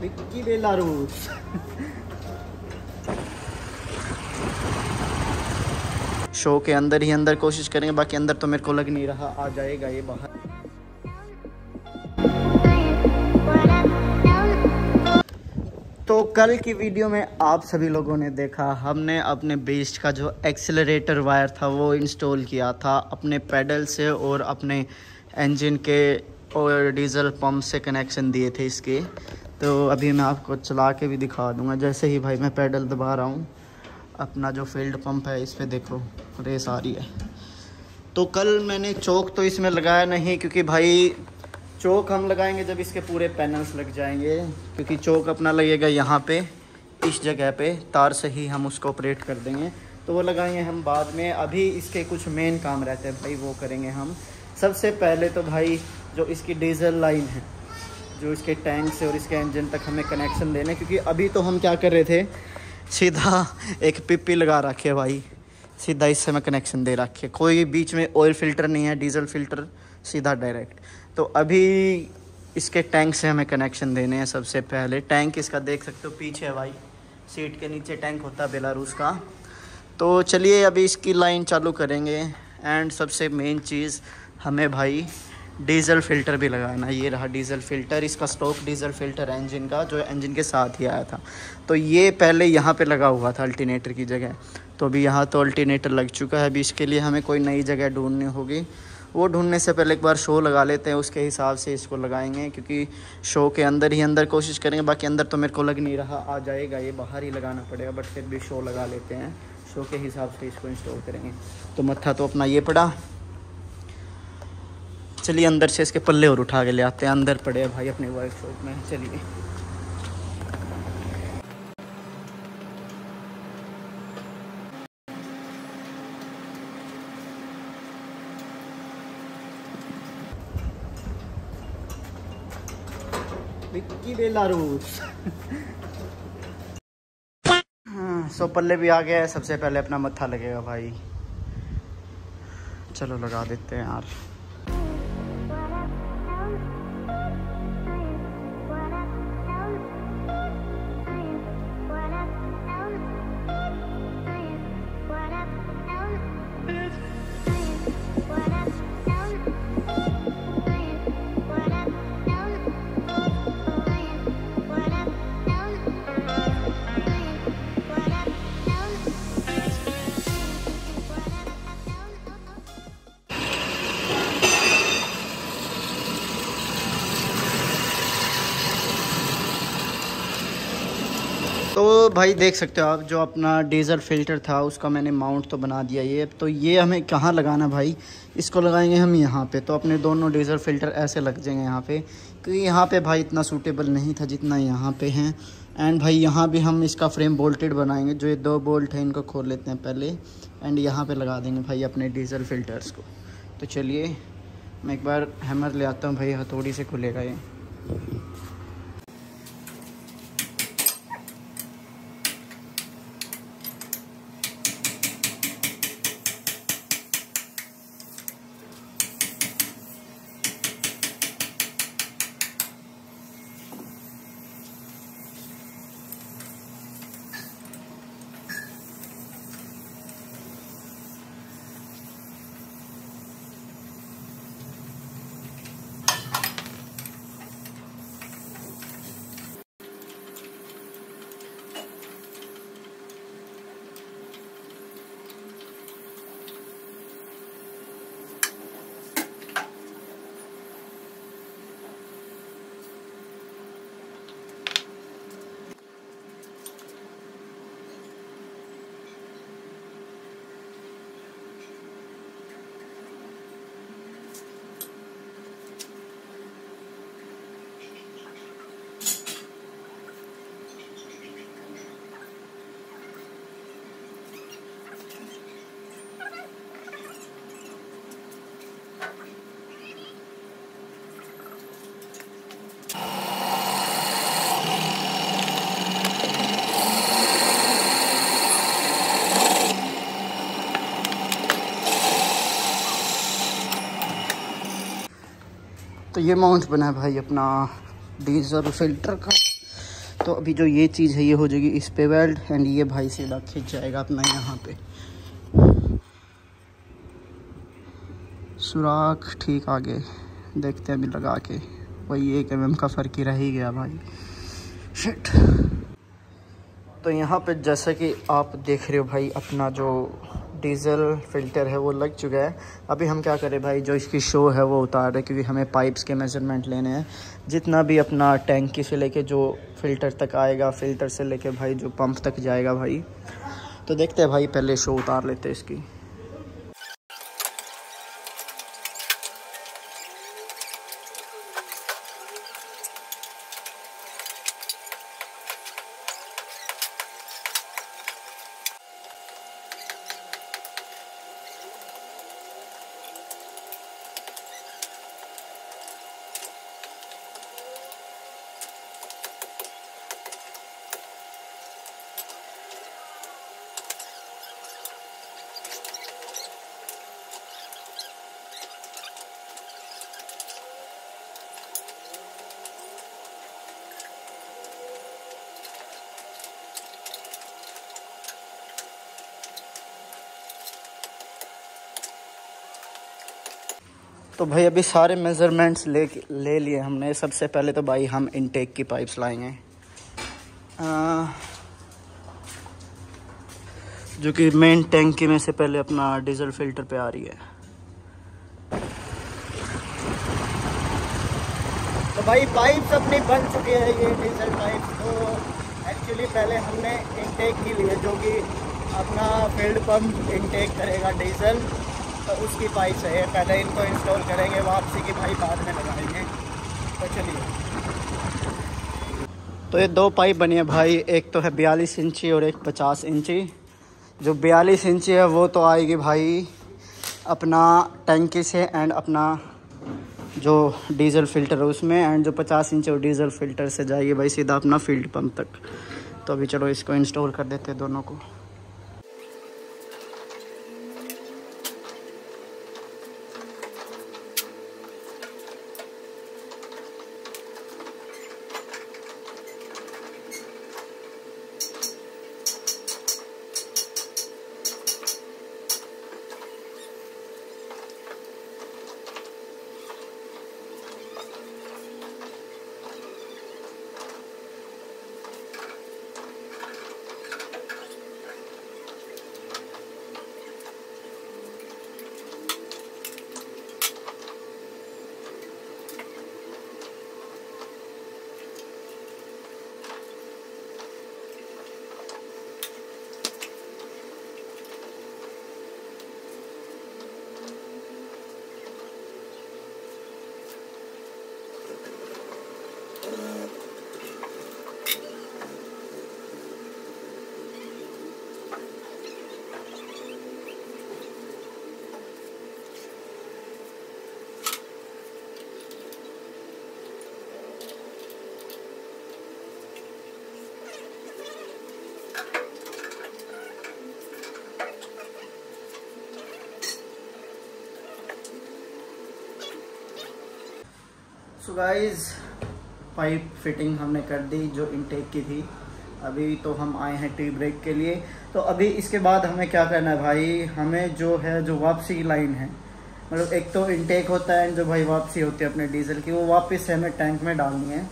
Vicky Belarus. Show के अंदर ही अंदर कोशिश करेंगे, बाकी अंदर तो मेरे को लग नहीं रहा आ जाएगा ये बाहर। तो कल की वीडियो में आप सभी लोगों ने देखा हमने अपने बीस्ट का जो एक्सेलरेटर वायर था वो इंस्टॉल किया था अपने पैडल से और अपने इंजन के और डीज़ल पंप से कनेक्शन दिए थे इसके। तो अभी मैं आपको चला के भी दिखा दूंगा। जैसे ही भाई मैं पैडल दबा रहा हूँ अपना जो फील्ड पंप है इस पर देखो रेस आ रही है। तो कल मैंने चौक तो इसमें लगाया नहीं क्योंकि भाई चौक हम लगाएंगे जब इसके पूरे पैनल्स लग जाएंगे, क्योंकि चौक अपना लगेगा यहाँ पे इस जगह पे, तार से ही हम उसको ऑपरेट कर देंगे। तो वो लगाएंगे हम बाद में, अभी इसके कुछ मेन काम रहते हैं भाई वो करेंगे हम। सबसे पहले तो भाई जो इसकी डीज़ल लाइन है जो इसके टैंक से और इसके इंजन तक हमें कनेक्शन देने, क्योंकि अभी तो हम क्या कर रहे थे सीधा एक पिप्पी लगा रखे भाई, सीधा इससे मैं कनेक्शन दे रखे, कोई बीच में ऑयल फिल्टर नहीं है, डीज़ल फिल्टर सीधा डायरेक्ट। तो अभी इसके टैंक से हमें कनेक्शन देने हैं। सबसे पहले टैंक इसका देख सकते हो पीछे है भाई, सीट के नीचे टैंक होता है बेलारूस का। तो चलिए अभी इसकी लाइन चालू करेंगे। एंड सबसे मेन चीज़ हमें भाई डीज़ल फिल्टर भी लगाना है। ये रहा डीज़ल फिल्टर, इसका स्टॉक डीज़ल फिल्टर है इंजन का, जो इंजन के साथ ही आया था। तो ये पहले यहाँ पे लगा हुआ था अल्टरनेटर की जगह, तो अभी यहाँ तो अल्टरनेटर लग चुका है। अभी इसके लिए हमें कोई नई जगह ढूँढनी होगी। वो ढूँढने से पहले एक बार शो लगा लेते हैं, उसके हिसाब से इसको लगाएंगे, क्योंकि शो के अंदर ही अंदर कोशिश करेंगे। बाकी अंदर तो मेरे को लग नहीं रहा आ जाएगा, ये बाहर ही लगाना पड़ेगा, बट फिर भी शो लगा लेते हैं, शो के हिसाब से इसको इंस्टॉल करेंगे। तो मत्था तो अपना ये पड़ा, चलिए अंदर से इसके पल्ले और उठा के ले आते हैं। अंदर पड़े हैं भाई अपने वर्कशॉप में, चलिए। विक्की बेलारूस। सो पल्ले भी आ गया है। सबसे पहले अपना मत्था लगेगा भाई, चलो लगा देते हैं यार। तो भाई देख सकते हो आप जो अपना डीज़ल फिल्टर था उसका मैंने माउंट तो बना दिया। ये तो ये हमें कहाँ लगाना भाई, इसको लगाएंगे हम यहाँ पे। तो अपने दोनों डीज़ल फिल्टर ऐसे लग जाएंगे यहाँ पे, क्योंकि यहाँ पे भाई इतना सूटेबल नहीं था जितना यहाँ पे हैं। एंड भाई यहाँ भी हम इसका फ्रेम बोल्टेड बनाएंगे, जो ये 2 बोल्ट हैं इनको खोल लेते हैं पहले एंड यहाँ पर लगा देंगे भाई अपने डीज़ल फिल्टर्स को। तो चलिए मैं एक बार हैमर ले आता हूँ भाई, हथौड़ी से खुलेगा ये। तो ये माउंट बना है भाई अपना डीजल फिल्टर का। तो अभी जो ये चीज़ है ये हो जाएगी इस पे वेल्ड, एंड ये भाई सीधा खिंच जाएगा अपना यहाँ पे सुराख ठीक आगे। देखते हैं अभी लगा के, वही 1 mm का फ़र्क ही रह ही गया भाई, शिट। तो यहाँ पे जैसा कि आप देख रहे हो भाई अपना जो डीज़ल फ़िल्टर है वो लग चुका है। अभी हम क्या करें भाई, जो इसकी शो है वो उतार रहे, क्योंकि हमें पाइप्स के मेज़रमेंट लेने हैं। जितना भी अपना टैंकी से लेके जो फ़िल्टर तक आएगा, फ़िल्टर से लेके भाई जो पंप तक जाएगा भाई। तो देखते हैं भाई, पहले शो उतार लेते हैं इसकी। तो भाई अभी सारे मेज़रमेंट्स ले लिए हमने। सबसे पहले तो भाई हम इनटेक की पाइप्स लाएंगे, जो कि मेन टैंकी में से पहले अपना डीज़ल फ़िल्टर पे आ रही है। तो भाई पाइप्स अपनी बन चुकी है, ये डीज़ल पाइप। तो एक्चुअली पहले हमने इनटेक की लिए, जो कि अपना फील्ड पम्प इनटेक करेगा डीज़ल, तो उसकी पाइप है। पहले इनको इंस्टॉल करेंगे, वापसी की पाइप बाद में लगाएंगे। तो चलिए, तो ये दो पाइप बनी है भाई, एक तो है 42 इंची और एक 50 इंची। जो 42 इंची है वो तो आएगी भाई अपना टंकी से एंड अपना जो डीज़ल फ़िल्टर है उसमें, एंड जो 50 इंची और डीज़ल फ़िल्टर से जाएगी भाई सीधा अपना फील्ड पम्प तक। तो अभी चलो इसको इंस्टॉल कर देते हैं दोनों को। सो गाइज़ पाइप फिटिंग हमने कर दी जो इनटेक की थी। अभी तो हम आए हैं टी ब्रेक के लिए। तो अभी इसके बाद हमें क्या करना है भाई, हमें जो है जो वापसी की लाइन है, मतलब एक तो इनटेक होता है जो भाई वापसी होती है अपने डीज़ल की, वो वापस से हमें टैंक में डालनी है।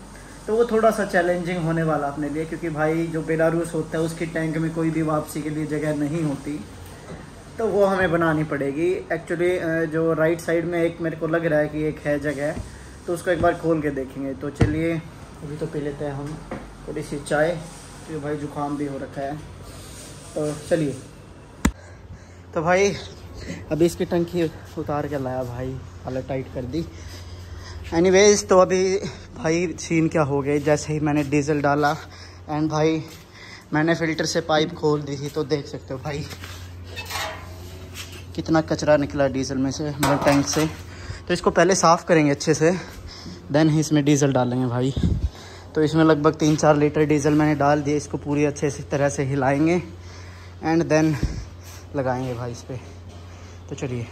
तो वो थोड़ा सा चैलेंजिंग होने वाला अपने लिए, क्योंकि भाई जो बेलारूस होता है उसकी टैंक में कोई भी वापसी के लिए जगह नहीं होती। तो वो हमें बनानी पड़ेगी। एक्चुअली जो राइट साइड में एक मेरे को लग रहा है कि एक है जगह, तो उसको एक बार खोल के देखेंगे। तो चलिए अभी तो पी लेते हैं हम थोड़ी सी चाय, क्योंकि भाई जुकाम भी हो रखा है। तो चलिए, तो भाई अभी इसकी टंकी उतार के लाया भाई, हालत टाइट कर दी। एनीवेज, तो अभी भाई सीन क्या हो गया, जैसे ही मैंने डीज़ल डाला एंड भाई मैंने फ़िल्टर से पाइप खोल दी थी, तो देख सकते हो भाई कितना कचरा निकला डीज़ल में से, मतलब टैंक से। तो इसको पहले साफ़ करेंगे अच्छे से, देन ही इसमें डीज़ल डालेंगे भाई। तो इसमें लगभग 3-4 लीटर डीज़ल मैंने डाल दिया। इसको पूरी अच्छे से तरह से हिलाएंगे एंड देन लगाएंगे भाई इस पर। तो चलिए,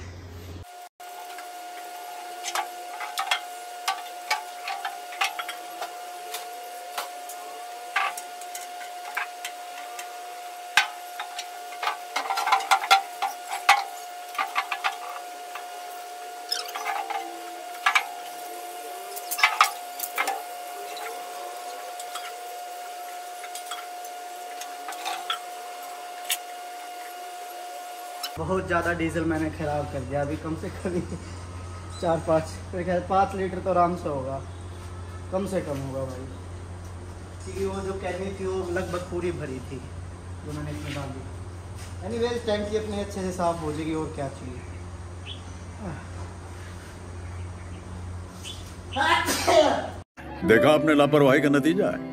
बहुत ज़्यादा डीजल मैंने ख़राब कर दिया। अभी कम से कम 4-5 लीटर तो आराम से होगा, कम से कम होगा भाई, क्योंकि वो जो कहनी थी वो लगभग पूरी भरी थी जो मैंने इसमें डाल दी। एनी वेज टैंकी अपनी अच्छे से साफ़ हो जाएगी और क्या चाहिए। देखा आपने लापरवाही का नतीजा है।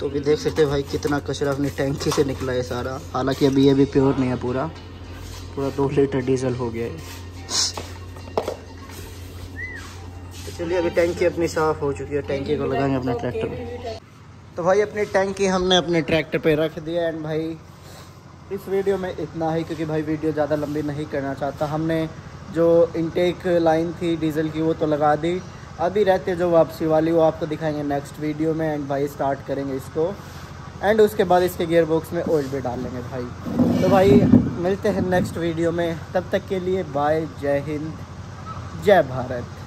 तो भी देख सकते हैं भाई कितना कचरा अपनी टैंकी से निकला है सारा। हालांकि अभी ये भी प्योर नहीं है, पूरा 2 लीटर डीजल हो गया है। तो चलिए अभी टैंकी अपनी साफ़ हो चुकी है, टैंकी को लगाएंगे अपने ट्रैक्टर पे। तो भाई अपनी टैंकी हमने अपने ट्रैक्टर पे रख दिया। एंड भाई इस वीडियो में इतना ही, क्योंकि भाई वीडियो ज़्यादा लंबी नहीं करना चाहता। हमने जो इनटेक लाइन थी डीजल की वो तो लगा दी, अभी रहते जो वापसी वाली वो आपको दिखाएंगे नेक्स्ट वीडियो में। एंड भाई स्टार्ट करेंगे इसको, एंड उसके बाद इसके गियर बॉक्स में ऑयल भी डाल लेंगे भाई। तो भाई मिलते हैं नेक्स्ट वीडियो में, तब तक के लिए बाय, जय हिंद, जय भारत।